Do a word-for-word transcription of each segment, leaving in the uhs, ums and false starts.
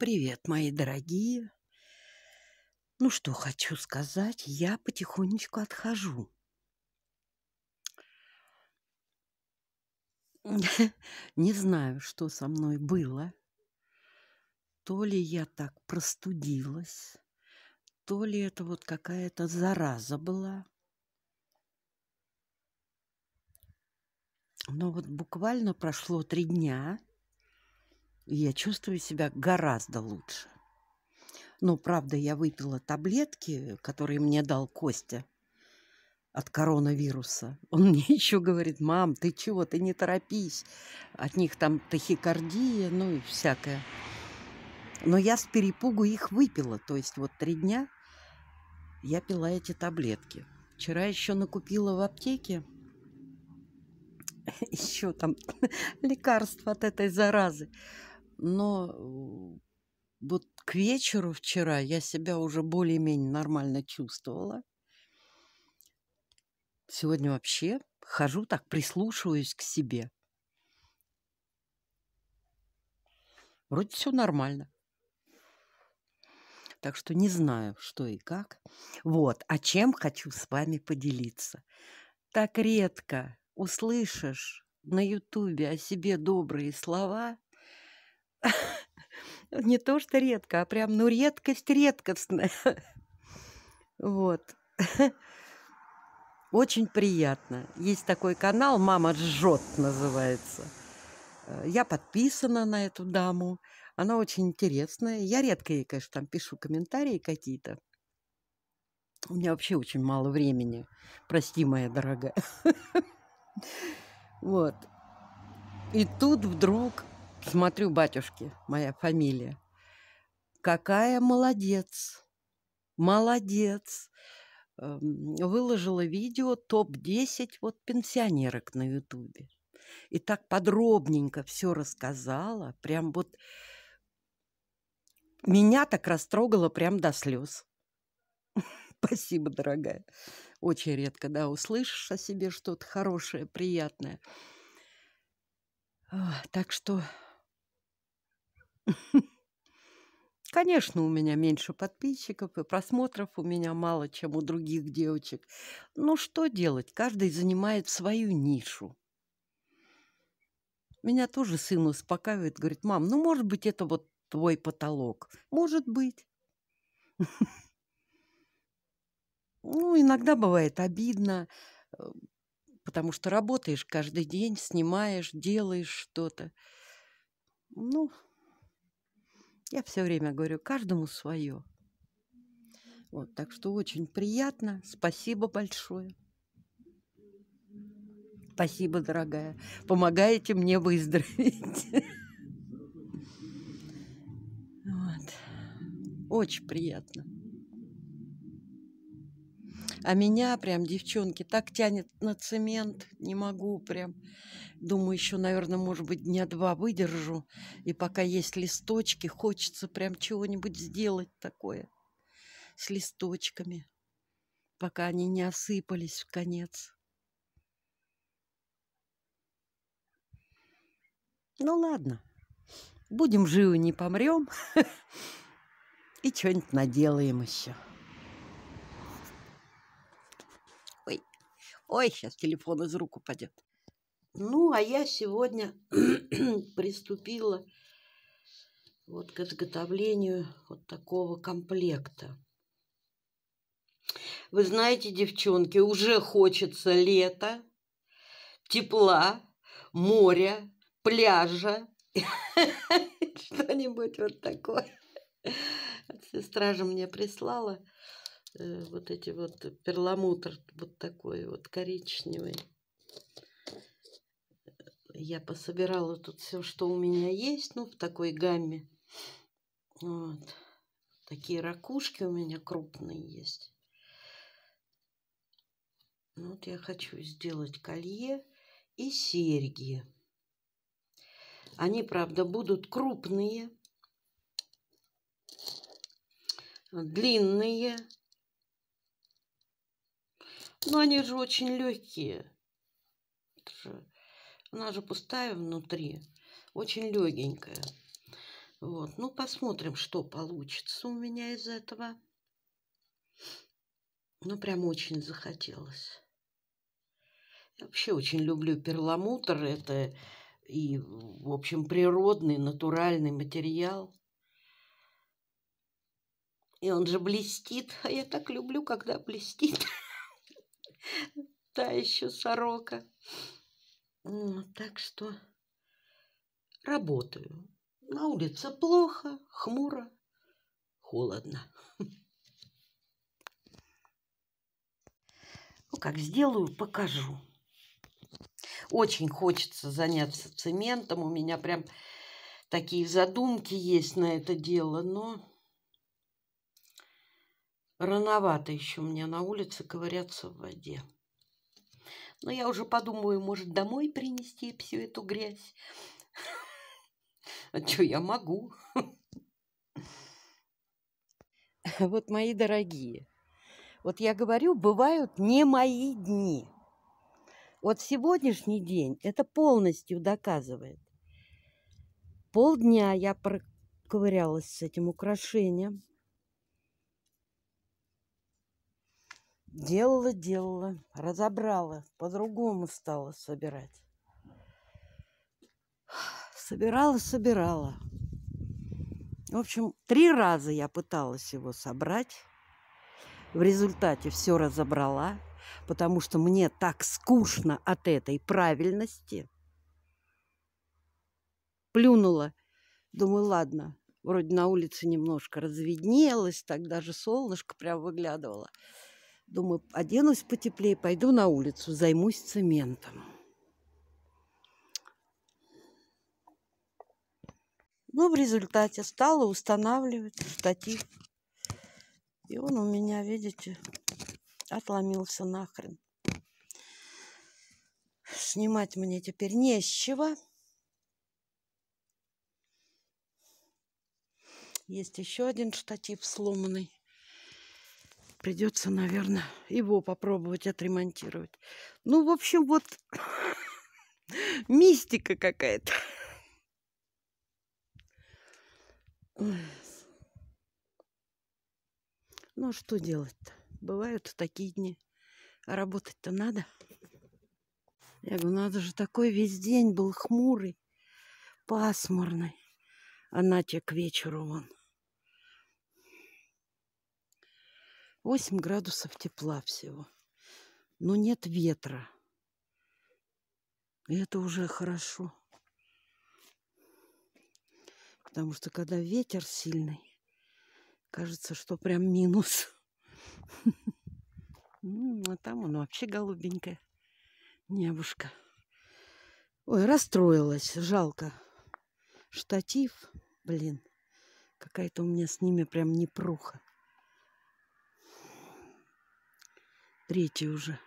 Привет, мои дорогие. Ну что хочу сказать, я потихонечку отхожу. Не знаю, что со мной было. То ли я так простудилась, то ли это вот какая-то зараза была. Но вот буквально прошло три дня, и я чувствую себя гораздо лучше. Но, правда, я выпила таблетки, которые мне дал Костя от коронавируса. Он мне еще говорит: мам, ты чего, ты не торопись. От них там тахикардия, ну и всякое. Но я с перепугу их выпила. То есть вот три дня я пила эти таблетки. Вчера еще накупила в аптеке еще там лекарства от этой заразы. Но вот к вечеру вчера я себя уже более-менее нормально чувствовала. Сегодня вообще хожу так, прислушиваюсь к себе. Вроде все нормально. Так что не знаю, что и как. Вот, а чем хочу с вами поделиться. Так редко услышишь на Ютубе о себе добрые слова. Не то что редко, а прям, ну, редкость редкостная. Вот. Очень приятно. Есть такой канал, «Мама жжет» называется. Я подписана на эту даму. Она очень интересная. Я редко ей, конечно, там пишу комментарии какие-то. У меня вообще очень мало времени. Прости, моя дорогая. Вот. И тут вдруг смотрю: батюшки, моя фамилия. Какая молодец. Молодец. Выложила видео топ десять вот пенсионерок на Ютубе. И так подробненько все рассказала. Прям вот меня так растрогало прям до слез. Спасибо, дорогая. Очень редко, да, услышишь о себе что-то хорошее, приятное. Так что, конечно, у меня меньше подписчиков и просмотров у меня мало, чем у других девочек. Ну, что делать? Каждый занимает свою нишу. Меня тоже сын успокаивает, говорит: мам, ну, может быть, это вот твой потолок. Может быть. Ну, иногда бывает обидно, потому что работаешь каждый день, снимаешь, делаешь что-то. Ну, я все время говорю: каждому свое. Вот, так что очень приятно. Спасибо большое. Спасибо, дорогая. Помогаете мне выздороветь. Очень приятно. А меня прям, девчонки, так тянет на цемент. Не могу прям. Думаю, еще, наверное, может быть, дня два выдержу. И пока есть листочки, хочется прям чего-нибудь сделать такое с листочками, пока они не осыпались в конец. Ну ладно, будем живы, не помрем. И что-нибудь наделаем еще. Ой, сейчас телефон из рук упадет. Ну, а я сегодня приступила вот к изготовлению вот такого комплекта. Вы знаете, девчонки, уже хочется лета, тепла, моря, пляжа, что-нибудь вот такое. Сестра же мне прислала вот эти вот перламутр, вот такой вот коричневый. Я пособирала тут все, что у меня есть, ну, в такой гамме. Вот. Такие ракушки у меня крупные есть. Вот я хочу сделать колье и серьги. Они, правда, будут крупные, длинные. Но они же очень легкие. Она же пустая внутри. Очень легенькая. Вот. Ну, посмотрим, что получится у меня из этого. Ну, прям очень захотелось. Я вообще очень люблю перламутр. Это и, в общем, природный, натуральный материал. И он же блестит. А я так люблю, когда блестит. Та еще сорока. Так что работаю. На улице плохо, хмуро, холодно. Ну, как сделаю, покажу. Очень хочется заняться цементом. У меня прям такие задумки есть на это дело, но рановато еще мне на улице ковыряться в воде. Но я уже подумаю, может, домой принести всю эту грязь. А что, я могу? Вот, мои дорогие, вот я говорю, бывают не мои дни. Вот сегодняшний день это полностью доказывает. Полдня я проковырялась с этим украшением. Делала, делала, разобрала, по-другому стала собирать. Собирала, собирала. В общем, три раза я пыталась его собрать. В результате все разобрала, потому что мне так скучно от этой правильности. Плюнула. Думаю, ладно, вроде на улице немножко разведнелось, так даже солнышко прям выглядывало. Думаю, оденусь потеплее, пойду на улицу, займусь цементом. Ну, в результате стала устанавливать штатив. И он у меня, видите, отломился нахрен. Снимать мне теперь не с чего. Есть еще один штатив сломанный. Придется, наверное, его попробовать отремонтировать. Ну, в общем, вот мистика какая-то. Ну, что делать-то? Бывают такие дни. А работать-то надо. Я говорю, надо же, такой весь день был хмурый, пасмурный. А нате к вечеру он. восемь градусов тепла всего, но нет ветра. И это уже хорошо. Потому что когда ветер сильный, кажется, что прям минус. А там он вообще голубенькая небушка. Ой, расстроилась, жалко. Штатив, блин, какая-то у меня с ними прям непруха. Третий уже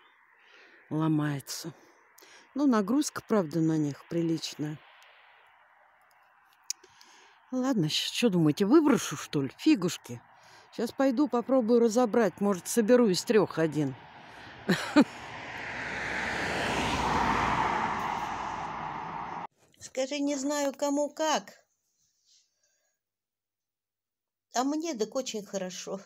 ломается. Ну, нагрузка, правда, на них приличная. Ладно, что думаете, выброшу, что ли? Фигушки. Сейчас пойду попробую разобрать. Может, соберу из трех один. Скажи, не знаю, кому как. А мне так очень хорошо.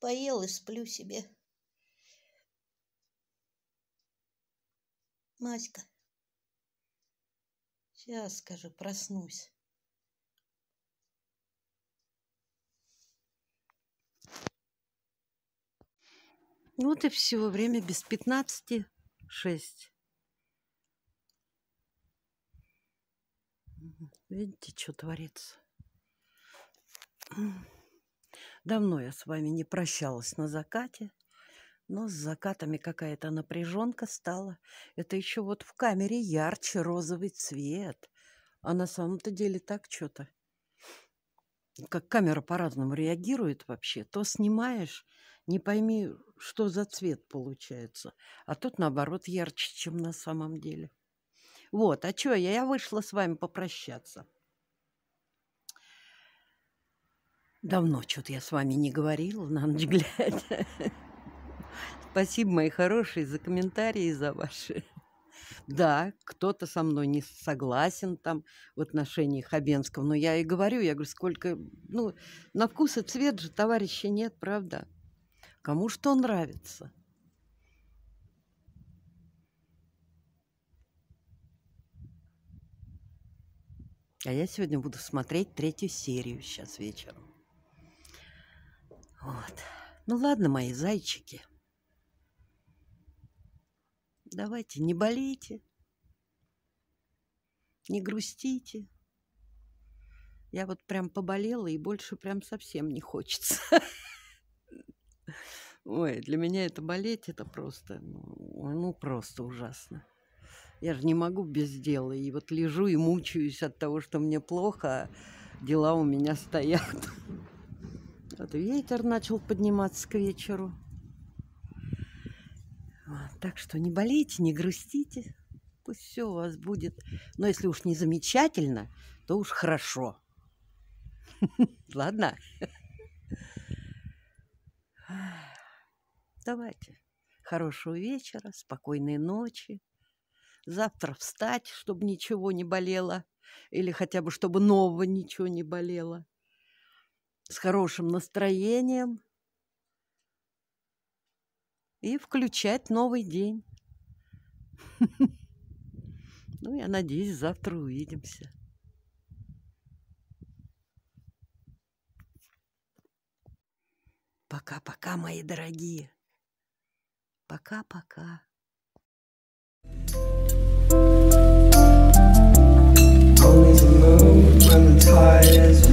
Поел и сплю себе. Маська. Сейчас, скажу, проснусь. Вот и все. Время без пятнадцати шесть. Видите, что творится? Давно я с вами не прощалась на закате, но с закатами какая-то напряженка стала. Это еще вот в камере ярче розовый цвет, а на самом-то деле так что-то. Как камера по-разному реагирует вообще, то снимаешь, не пойми, что за цвет получается, а тут наоборот ярче, чем на самом деле. Вот, а что, я, я вышла с вами попрощаться. Давно что-то я с вами не говорила, на ночь глядя. Спасибо, мои хорошие, за комментарии, за ваши Да, кто-то со мной не согласен там в отношении Хабенского, но я и говорю, я говорю, сколько, ну, на вкус и цвет же товарища нет, правда? Кому что нравится? А я сегодня буду смотреть третью серию сейчас вечером. Вот. Ну ладно, мои зайчики. Давайте, не болейте, не грустите. Я вот прям поболела, и больше прям совсем не хочется. Ой, для меня это болеть, это просто, ну, просто ужасно. Я же не могу без дела. И вот лежу и мучаюсь от того, что мне плохо, а дела у меня стоят. Вот ветер начал подниматься к вечеру. Вот, так что не болейте, не грустите. Пусть все у вас будет. Но если уж не замечательно, то уж хорошо. Ладно? Давайте. Хорошего вечера, спокойной ночи. Завтра встать, чтобы ничего не болело. Или хотя бы, чтобы нового ничего не болело. С хорошим настроением. И включать новый день. Ну, я надеюсь, завтра увидимся. Пока-пока, мои дорогие. Пока-пока. Only the moon when the tide is